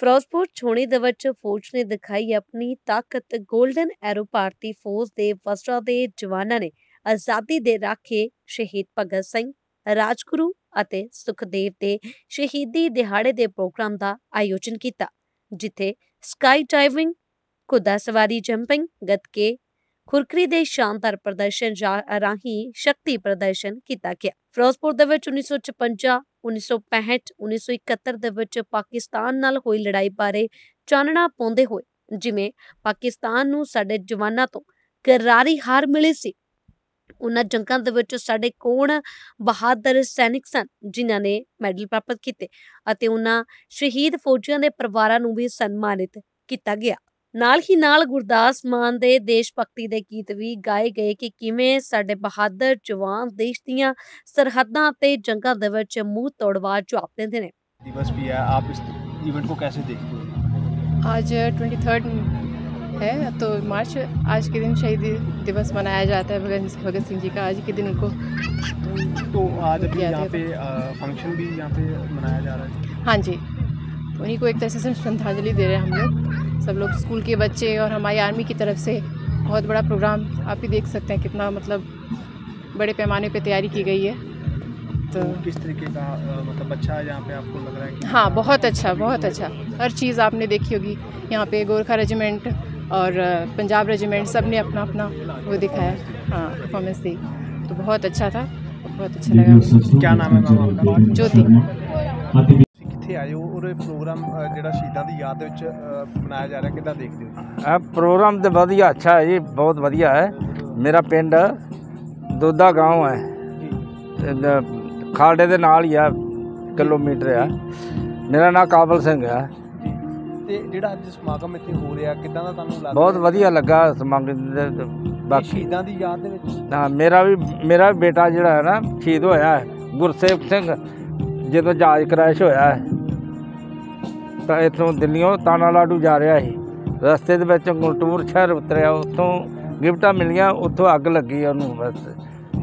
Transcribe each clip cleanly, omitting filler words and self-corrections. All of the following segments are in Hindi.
ਫਿਰੋਜ਼ਪੁਰ ਛੋਣੇ ਦੇ ਵਿੱਚ ਫੌਜ ਨੇ ਦਿਖਾਈ ਆਪਣੀ ਤਾਕਤ। ਗੋਲਡਨ ਐਰੋ ਭਾਰਤੀ ਫੌਜ ਦੇ ਵਸਟਾ ਦੇ ਜਵਾਨਾਂ ਨੇ ਆਜ਼ਾਦੀ ਦੇ ਰਾਖੇ ਸ਼ਹੀਦ ਭਗਤ ਸਿੰਘ, ਰਾਜਗੁਰੂ ਅਤੇ ਸੁਖਦੇਵ ਦੇ ਸ਼ਹੀਦੀ ਦਿਹਾੜੇ ਦੇ ਪ੍ਰੋਗਰਾਮ ਦਾ ਆਯੋਜਨ ਕੀਤਾ, ਜਿੱਥੇ ਸਕਾਈ ਡਾਈਵਿੰਗ, ਘੋੜਾ ਸਵਾਰੀ, ਜੰਪਿੰਗ, ਗੱਤਕੇ, खुरकरी दे शानदार प्रदर्शन राही शक्ति प्रदर्शन किया गया। फिरोजपुर दे विच 1956, 1965, 1971 दे विच पाकिस्तान नाल होई लड़ाई बारे चानणा पाउंदे होए जिवें पाकिस्तान नूं साडे जवानां तों करारी हार मिली सी। उन्हां जंगां दे विच साडे कौण बहादुर सैनिक सन जिन्हां ने मैडल प्राप्त कीते अते उन्हां शहीद फौजियां दे परिवारां नूं भी सन्मानित किया गया। नाल ही नाल गुरदास मान दे देश भगती दे गीत भी गाए गए कि किवें साडे बहादुर जवान देश दियां सरहदां ते जंगां दे विच मुंह तोड़वा जवाब देंदे ने। दिवस भी है, आप इस इवेंट को कैसे देखते हो? आज 23 है तो मार्च, आज के दिन शहीद दिवस मनाया जाता है भगत सिंह जी का। आज के दिन उनको तो आज भी यहाँ पे फंक्शन भी यहाँ पे मनाया जा रहा है। हाँ जी, उन्हीं को एक तरह से श्रद्धांजलि दे रहे हैं हम लोग सब लोग, स्कूल के बच्चे और हमारी आर्मी की तरफ से बहुत बड़ा प्रोग्राम। आप भी देख सकते हैं कितना मतलब बड़े पैमाने पे तैयारी की गई है। तो किस तरीके का मतलब अच्छा यहाँ पे आपको लग रहा है? हाँ, बहुत अच्छा, बहुत अच्छा। हर चीज़ आपने देखी होगी यहाँ पे। गोरखा रेजिमेंट और पंजाब रेजिमेंट सब ने अपना अपना वो दिखाया, हाँ, परफॉर्मेंस दी, तो बहुत अच्छा था, बहुत अच्छा लगा। क्या नाम है मैम आपका? ज्योति। प्रोग्राम जिहड़ा शहीदां दी याद विच मनाया जा रहा, किदां देखदे हो? प्रोग्राम तो वधिया, अच्छा है जी, बहुत वधिया है। मेरा पिंड दोदा गाँव है, खालडे के नाल ही है, किलोमीटर है। मेरा नाम काबल सिंह है। जिहड़ा अज समागम इत्थे हो रहा, किदां दा तुहानूं लगदा? बहुत वधिया लगा समागम। बाकी शहीदां दी याद दे विच हां, मेरा भी बेटा जिहड़ा है ना शहीद होया है, गुरसेव सिंह, जो जहाज क्रैश होया है तो इतों दिल्लियों ताना लाडू जा रहा है, रस्ते गुलटूर शहर उतरिया, उतों गिफ्टा मिलिया, उतों अग लगी। बस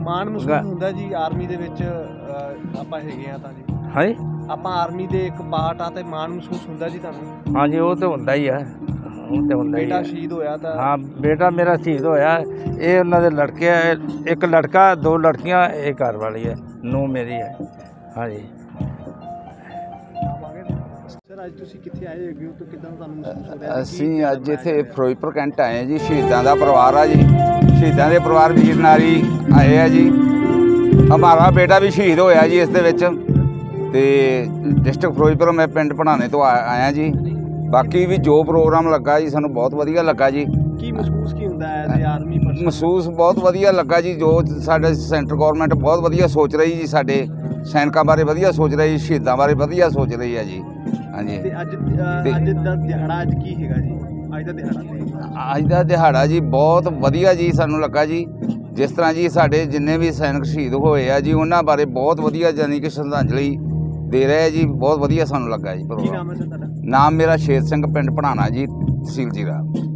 मान महसूस होंदा जी आर्मी दे विच आपां हैगे आ तां जी। हाँ जी, आपां आर्मी दे इक पार्ट आ ते मान महसूस होंदा जी तुहानूं? हाँ जी, वो तो होंदा ही है, वो तो होंदा ही है। बेटा शहीद होया तां? हाँ, बेटा मेरा शहीद होया। ये उन्हां दे लड़के, एक लड़का, दो लड़कियां, एक घर वाली है, नूंह मेरी है। हाँ जी। ਅਸੀਂ ਅੱਜ ਇੱਥੇ ਫਿਰੋਜ਼ਪੁਰ ਕੈਂਟ ਆਏ ਜੀ। ਸ਼ਹੀਦਾਂ ਦਾ ਪਰਿਵਾਰ ਆ ਜੀ, ਸ਼ਹੀਦਾਂ ਦੇ ਪਰਿਵਾਰ ਵੀਰ ਨਾਰੀ ਆਏ ਆ ਜੀ। ਹਮਾਰਾ ਬੇਟਾ ਵੀ ਸ਼ਹੀਦ ਹੋਇਆ ਜੀ ਇਸ ਦੇ ਵਿੱਚ, ਤੇ ਡਿਸਟ੍ਰਿਕਟ ਫਿਰੋਜ਼ਪੁਰ ਮੈਂ ਪਿੰਡ ਪੜਾਣੇ ਤੋਂ ਆਇਆ ਜੀ। ਬਾਕੀ ਵੀ ਜੋ ਪ੍ਰੋਗਰਾਮ ਲੱਗਾ ਜੀ ਸਾਨੂੰ ਬਹੁਤ ਵਧੀਆ ਲੱਗਾ ਜੀ। ਕੀ ਮਹਿਸੂਸ ਕੀ ਹੁੰਦਾ ਹੈ ਜੀ ਆਰਮੀ ਪਰਸਨ? ਮਹਿਸੂਸ ਬਹੁਤ ਵਧੀਆ ਲੱਗਾ ਜੀ, ਜੋ ਸਾਡੇ ਸੈਂਟਰ ਗਵਰਨਮੈਂਟ ਬਹੁਤ ਵਧੀਆ ਸੋਚ ਰਹੀ ਜੀ, ਸਾਡੇ ਸੈਨਿਕਾਂ ਬਾਰੇ ਵਧੀਆ ਸੋਚ ਰਹੀ, ਸ਼ਹੀਦਾਂ ਬਾਰੇ ਵਧੀਆ ਸੋਚ ਰਹੀ ਹੈ ਜੀ। ਅੱਜ ਦਾ ਦਿਹਾੜਾ ਜੀ ਬਹੁਤ ਵਧੀਆ ਜੀ ਸਾਨੂੰ ਲੱਗਾ ਜੀ। ਜਿਸ ਤਰ੍ਹਾਂ ਜੀ ਸਾਡੇ ਜਿੰਨੇ ਵੀ ਸੈਨਿਕ ਸ਼ਹੀਦ ਹੋਏ ਆ ਜੀ ਉਹਨਾਂ ਬਾਰੇ ਬਹੁਤ ਵਧੀਆ ਯਾਨੀ ਕਿ ਸ਼ਰਧਾਂਜਲੀ ਦੇ ਰਹੇ ਜੀ, ਬਹੁਤ ਵਧੀਆ ਸਾਨੂੰ ਲੱਗਾ ਜੀ ਪ੍ਰੋਗਰਾਮ। ਨਾਮ ਮੇਰਾ ਸ਼ੇਰ ਸਿੰਘ, ਪਿੰਡ ਪੜਾਣਾ ਜੀ, ਤਹਿਸੀਲ ਜੀਰਾ।